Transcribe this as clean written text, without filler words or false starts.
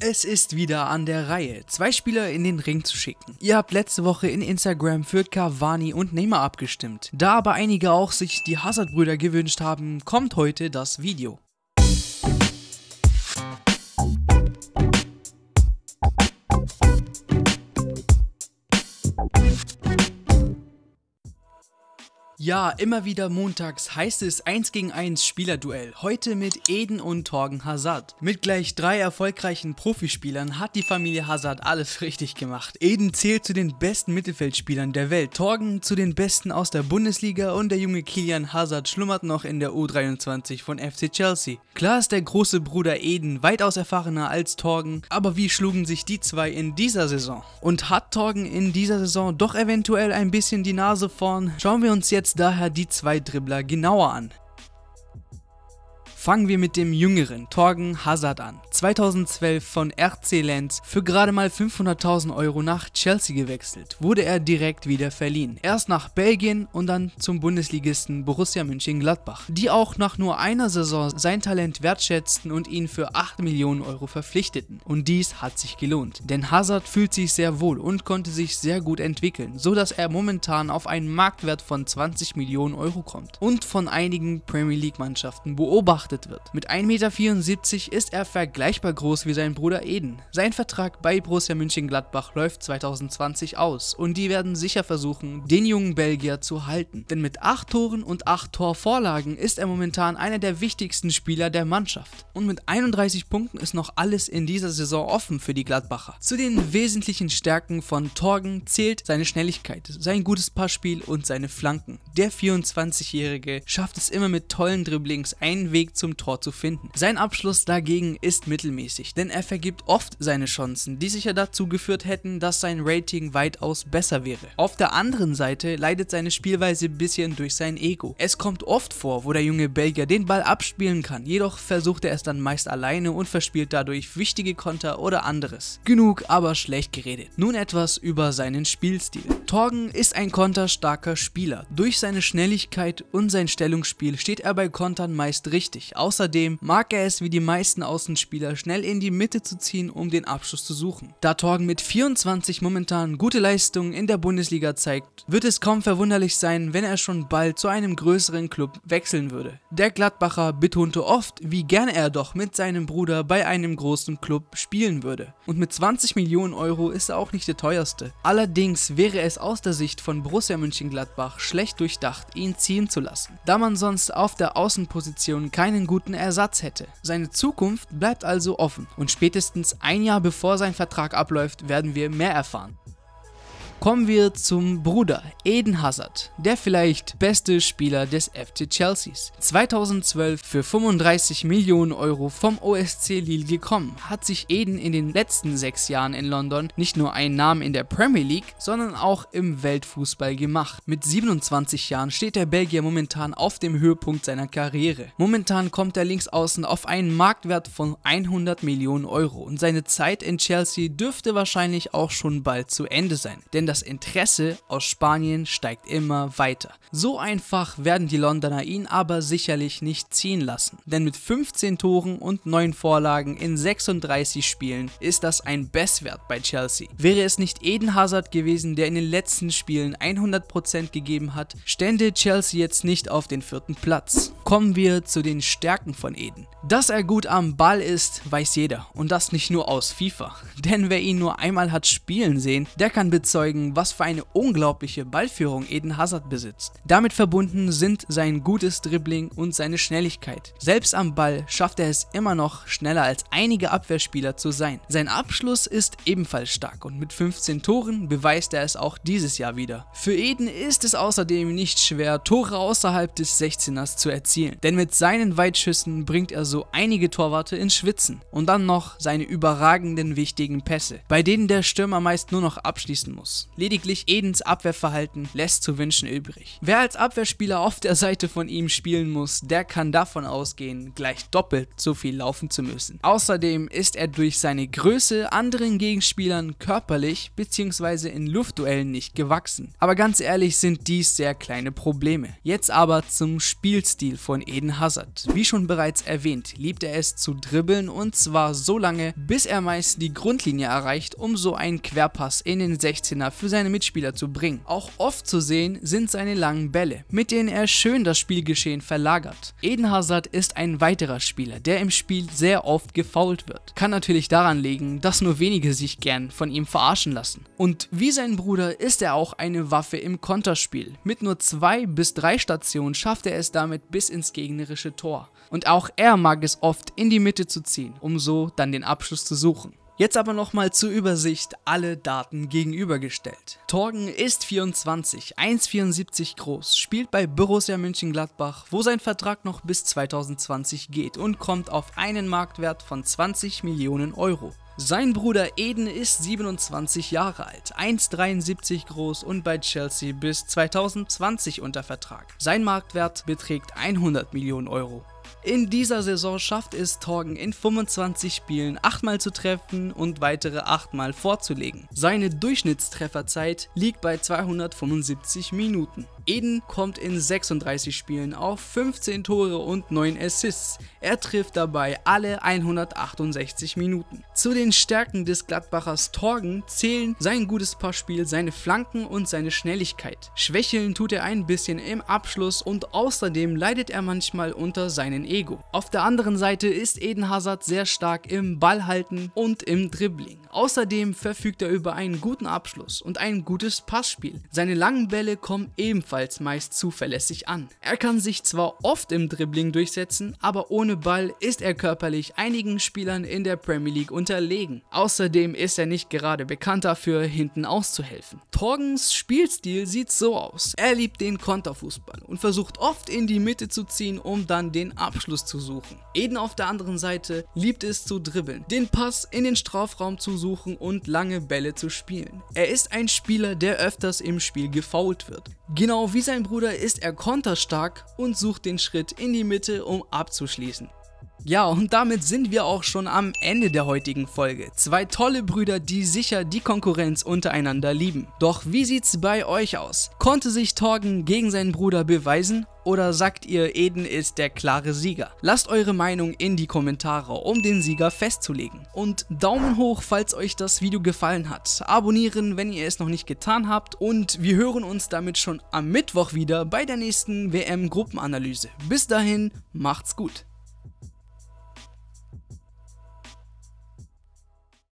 Es ist wieder an der Reihe, zwei Spieler in den Ring zu schicken. Ihr habt letzte Woche in Instagram für Cavani und Neymar abgestimmt. Da aber einige auch sich die Hazard-Brüder gewünscht haben, kommt heute das Video. Ja, immer wieder montags heißt es 1-gegen-1 Spielerduell, heute mit Eden und Thorgan Hazard. Mit gleich 3 erfolgreichen Profispielern hat die Familie Hazard alles richtig gemacht. Eden zählt zu den besten Mittelfeldspielern der Welt, Thorgan zu den besten aus der Bundesliga und der junge Kylian Hazard schlummert noch in der U23 von FC Chelsea. Klar ist der große Bruder Eden weitaus erfahrener als Thorgan, aber wie schlugen sich die zwei in dieser Saison? Und hat Thorgan in dieser Saison doch eventuell ein bisschen die Nase vorn? Schauen wir uns jetzt daher die zwei Dribbler genauer an. Fangen wir mit dem jüngeren Thorgan Hazard an. 2012 von RC Lenz für gerade mal 500.000 € nach Chelsea gewechselt, wurde er direkt wieder verliehen. Erst nach Belgien und dann zum Bundesligisten Borussia Mönchengladbach, die auch nach nur einer Saison sein Talent wertschätzten und ihn für 8 Millionen € verpflichteten. Und dies hat sich gelohnt, denn Hazard fühlt sich sehr wohl und konnte sich sehr gut entwickeln, so dass er momentan auf einen Marktwert von 20 Millionen € kommt und von einigen Premier League Mannschaften beobachtet wird. Mit 1,74 m ist er vergleichbar groß wie sein Bruder Eden. Sein Vertrag bei Borussia Mönchengladbach läuft 2020 aus und die werden sicher versuchen, den jungen Belgier zu halten. Denn mit 8 Toren und 8 Torvorlagen ist er momentan einer der wichtigsten Spieler der Mannschaft. Und mit 31 Punkten ist noch alles in dieser Saison offen für die Gladbacher. Zu den wesentlichen Stärken von Thorgan zählt seine Schnelligkeit, sein gutes Passspiel und seine Flanken. Der 24-Jährige schafft es immer mit tollen Dribblings einen Weg zum Tor zu finden. Sein Abschluss dagegen ist mittelmäßig, denn er vergibt oft seine Chancen, die sicher dazu geführt hätten, dass sein Rating weitaus besser wäre. Auf der anderen Seite leidet seine Spielweise ein bisschen durch sein Ego. Es kommt oft vor, wo der junge Belgier den Ball abspielen kann, jedoch versucht er es dann meist alleine und verspielt dadurch wichtige Konter oder anderes. Genug, aber schlecht geredet. Nun etwas über seinen Spielstil. Thorgan ist ein konterstarker Spieler. Durch seine Schnelligkeit und sein Stellungsspiel steht er bei Kontern meist richtig. Außerdem mag er es wie die meisten Außenspieler schnell in die Mitte zu ziehen, um den Abschluss zu suchen. Da Thorgan mit 24 momentan gute Leistungen in der Bundesliga zeigt, wird es kaum verwunderlich sein, wenn er schon bald zu einem größeren Club wechseln würde. Der Gladbacher betonte oft, wie gerne er doch mit seinem Bruder bei einem großen Club spielen würde. Und mit 20 Millionen € ist er auch nicht der teuerste. Allerdings wäre es aus der Sicht von Borussia Mönchengladbach schlecht durchdacht, ihn ziehen zu lassen, da man sonst auf der Außenposition keine guten Ersatz hätte. Seine Zukunft bleibt also offen und spätestens ein Jahr bevor sein Vertrag abläuft, werden wir mehr erfahren. Kommen wir zum Bruder Eden Hazard, der vielleicht beste Spieler des FC Chelsea. 2012 für 35 Millionen € vom OSC Lille gekommen, hat sich Eden in den letzten 6 Jahren in London nicht nur einen Namen in der Premier League, sondern auch im Weltfußball gemacht. Mit 27 Jahren steht der Belgier momentan auf dem Höhepunkt seiner Karriere. Momentan kommt er links außen auf einen Marktwert von 100 Millionen € und seine Zeit in Chelsea dürfte wahrscheinlich auch schon bald zu Ende sein, denn das Interesse aus Spanien steigt immer weiter. So einfach werden die Londoner ihn aber sicherlich nicht ziehen lassen, denn mit 15 Toren und 9 Vorlagen in 36 Spielen ist das ein Bestwert bei Chelsea. Wäre es nicht Eden Hazard gewesen, der in den letzten Spielen 100% gegeben hat, stände Chelsea jetzt nicht auf den 4. Platz. Kommen wir zu den Stärken von Eden. Dass er gut am Ball ist, weiß jeder und das nicht nur aus FIFA, denn wer ihn nur einmal hat spielen sehen, der kann bezeugen, was für eine unglaubliche Ballführung Eden Hazard besitzt. Damit verbunden sind sein gutes Dribbling und seine Schnelligkeit. Selbst am Ball schafft er es immer noch, schneller als einige Abwehrspieler zu sein. Sein Abschluss ist ebenfalls stark und mit 15 Toren beweist er es auch dieses Jahr wieder. Für Eden ist es außerdem nicht schwer, Tore außerhalb des 16ers zu erzielen. Denn mit seinen Weitschüssen bringt er so einige Torwarte ins Schwitzen. Und dann noch seine überragenden wichtigen Pässe, bei denen der Stürmer meist nur noch abschließen muss. Lediglich Edens Abwehrverhalten lässt zu wünschen übrig. Wer als Abwehrspieler auf der Seite von ihm spielen muss, der kann davon ausgehen, gleich doppelt so viel laufen zu müssen. Außerdem ist er durch seine Größe anderen Gegenspielern körperlich bzw. in Luftduellen nicht gewachsen. Aber ganz ehrlich sind dies sehr kleine Probleme. Jetzt aber zum Spielstil von Eden Hazard. Wie schon bereits erwähnt, liebt er es zu dribbeln, und zwar so lange, bis er meist die Grundlinie erreicht, um so einen Querpass in den 16er für seine Mitspieler zu bringen. Auch oft zu sehen sind seine langen Bälle, mit denen er schön das Spielgeschehen verlagert. Eden Hazard ist ein weiterer Spieler, der im Spiel sehr oft gefoult wird. Kann natürlich daran liegen, dass nur wenige sich gern von ihm verarschen lassen. Und wie sein Bruder ist er auch eine Waffe im Konterspiel. Mit nur 2 bis 3 Stationen schafft er es damit bis ins gegnerische Tor. Und auch er mag es oft, in die Mitte zu ziehen, um so dann den Abschluss zu suchen. Jetzt aber nochmal zur Übersicht alle Daten gegenübergestellt. Thorgan ist 24, 1,74 groß, spielt bei Borussia Mönchengladbach, wo sein Vertrag noch bis 2020 geht, und kommt auf einen Marktwert von 20 Millionen Euro. Sein Bruder Eden ist 27 Jahre alt, 1,73 groß und bei Chelsea bis 2020 unter Vertrag. Sein Marktwert beträgt 100 Millionen Euro. In dieser Saison schafft es Thorgan in 25 Spielen 8-mal zu treffen und weitere 8-mal vorzulegen. Seine Durchschnittstrefferzeit liegt bei 275 Minuten. Eden kommt in 36 Spielen auf 15 Tore und 9 Assists. Er trifft dabei alle 168 Minuten. Zu den Stärken des Gladbachers Thorgan zählen sein gutes Passspiel, seine Flanken und seine Schnelligkeit. Schwächeln tut er ein bisschen im Abschluss, und außerdem leidet er manchmal unter seinen Ego. Auf der anderen Seite ist Eden Hazard sehr stark im Ballhalten und im Dribbling. Außerdem verfügt er über einen guten Abschluss und ein gutes Passspiel. Seine langen Bälle kommen ebenfalls meist zuverlässig an. Er kann sich zwar oft im Dribbling durchsetzen, aber ohne Ball ist er körperlich einigen Spielern in der Premier League unterlegen. Außerdem ist er nicht gerade bekannt dafür, hinten auszuhelfen. Thorgans Spielstil sieht so aus. Er liebt den Konterfußball und versucht oft, in die Mitte zu ziehen, um dann den Abschluss zu suchen. Eden auf der anderen Seite liebt es zu dribbeln, den Pass in den Strafraum zu suchen und lange Bälle zu spielen. Er ist ein Spieler, der öfters im Spiel gefoult wird. Genau wie sein Bruder ist er konterstark und sucht den Schritt in die Mitte, um abzuschließen. Ja, und damit sind wir auch schon am Ende der heutigen Folge. 2 tolle Brüder, die sicher die Konkurrenz untereinander lieben. Doch wie sieht's bei euch aus? Konnte sich Thorgan gegen seinen Bruder beweisen? Oder sagt ihr, Eden ist der klare Sieger? Lasst eure Meinung in die Kommentare, um den Sieger festzulegen. Und Daumen hoch, falls euch das Video gefallen hat. Abonnieren, wenn ihr es noch nicht getan habt. Und wir hören uns damit schon am Mittwoch wieder bei der nächsten WM-Gruppenanalyse. Bis dahin, macht's gut.